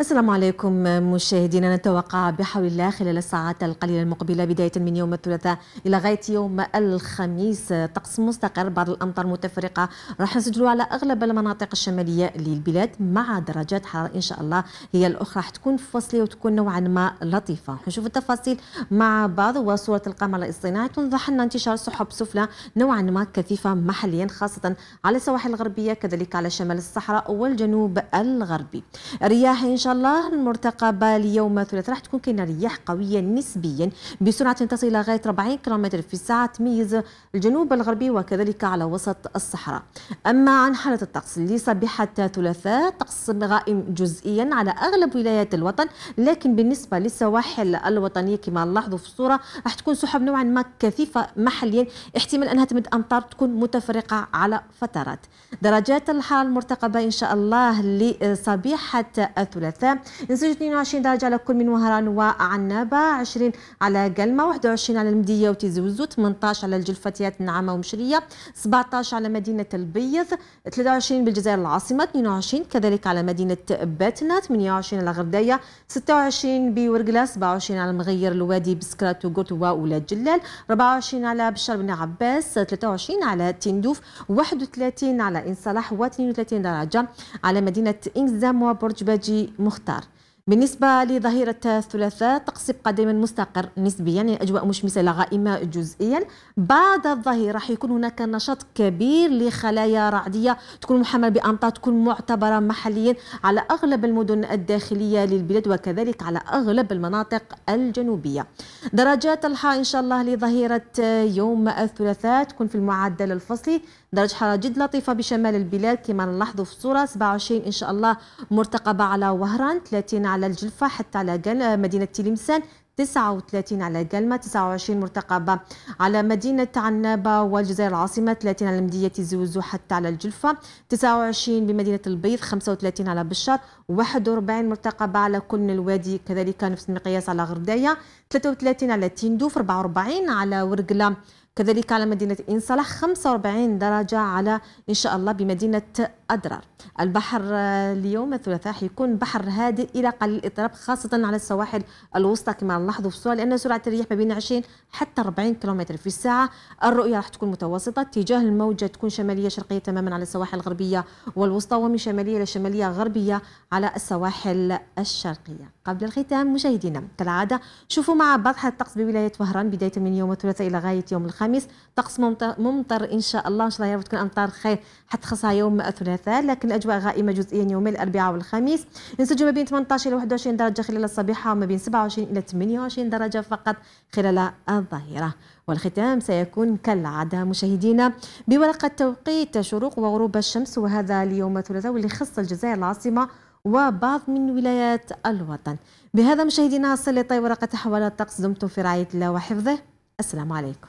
السلام عليكم مشاهدينا. نتوقع بحول الله خلال الساعات القليلة المقبلة بداية من يوم الثلاثاء إلى غاية يوم الخميس طقس مستقر، بعض الأمطار متفرقة راح نسجلوا على أغلب المناطق الشمالية للبلاد، مع درجات حرارة إن شاء الله هي الأخرى راح تكون فصلية وتكون نوعا ما لطيفة. نشوف التفاصيل مع بعض. وصورة القمر الاصطناعي تنضح لنا انتشار سحب سفلى نوعا ما كثيفة محليا، خاصة على السواحل الغربية كذلك على شمال الصحراء والجنوب الغربي. الرياح إن شاء الله المرتقبة ليوم الثلاثاء راح تكون كاينة رياح قوية نسبيا بسرعة تصل إلى غاية 40 كم في الساعة، تميز الجنوب الغربي وكذلك على وسط الصحراء. أما عن حالة الطقس لصبيحة الثلاثاء، طقس غائم جزئيا على أغلب ولايات الوطن، لكن بالنسبة للسواحل الوطنية كما نلاحظوا في الصورة راح تكون سحب نوعا ما كثيفة محليا، احتمال أنها تمد أمطار تكون متفرقة على فترات. درجات الحرارة المرتقبة إن شاء الله لصبيحة الثلاثاء نسجل 22 درجة على كل من وهران وعنابة، 20 على قلمة، 21 على المدية وتيزي وزو، 18 على الجلفتيات نعمة ومشرية، 17 على مدينة البيض، 23 بالجزائر العاصمة، 22 كذلك على مدينة باتنا، 28 على غرداية، 26 بورقلة، 27 على المغير، الوادي، بسكرات وقرطوة وولاد جلال، 24 على بشار بن عباس، 23 على تندوف، 31 على إن صلاح، و32 درجة على مدينة إنزام وبرج باجي مختار. بالنسبة لظهيرة الثلاثاء طقس يبقى دائما مستقر نسبيا، يعني أجواء مشمسة لغائمة جزئيا. بعد الظهير راح يكون هناك نشاط كبير لخلايا رعدية تكون محملة بأمطار تكون معتبرة محليا على أغلب المدن الداخلية للبلاد وكذلك على أغلب المناطق الجنوبية. درجات الحرارة إن شاء الله لظهيرة يوم الثلاثاء تكون في المعدل الفصلي، درجة حرارة جد لطيفة بشمال البلاد كما نلاحظوا في الصورة، 27 إن شاء الله مرتقبة على وهران، 30 على الجلفة حتى على مدينة تلمسان، 39 على قلمة، 29 مرتقبة على مدينة عنابة والجزائر العاصمة، 30 على مدينة زوزو حتى على الجلفة، 29 بمدينة البيض، 35 على بشار، 41 مرتقبة على كل من الوادي كذلك نفس المقياس على غرداية، 33 على تندوف، 44 على ورقلة كذلك على مدينة إن صلاح، 45 درجة على إن شاء الله بمدينة أدرار. البحر اليوم الثلاثاء حيكون بحر هادئ إلى قليل الاضطراب، خاصة على السواحل الوسطى كما نلاحظوا في الصورة، لأن سرعة الرياح ما بين 20 حتى 40 كم في الساعة. الرؤية راح تكون متوسطة، اتجاه الموجة تكون شمالية شرقية تماما على السواحل الغربية والوسطى، ومن شمالية إلى شمالية غربية على السواحل الشرقية. قبل الختام مشاهدينا كالعادة شوفوا مع بعض حالة الطقس بولاية وهران بداية من يوم الثلاثاء إلى غاية يوم الخميس. طقس ممطر إن شاء الله، إن شاء الله يا رب تكون أمطار خير حتى خاصة يوم الثلاثاء، لكن الأجواء غائمة جزئيا يومي الأربعاء والخميس. ينسجم ما بين 18 إلى 21 درجة خلال الصبيحة، وما بين 27 إلى 28 درجة فقط خلال الظهيرة. والختام سيكون كالعادة مشاهدينا بورقة توقيت شروق وغروب الشمس، وهذا ليوم الثلاثاء واللي خص الجزائر العاصمة وبعض من ولايات الوطن. بهذا مشاهدينا صلي طيب ورقة أحوال الطقس، دمتم في رعاية الله وحفظه. السلام عليكم.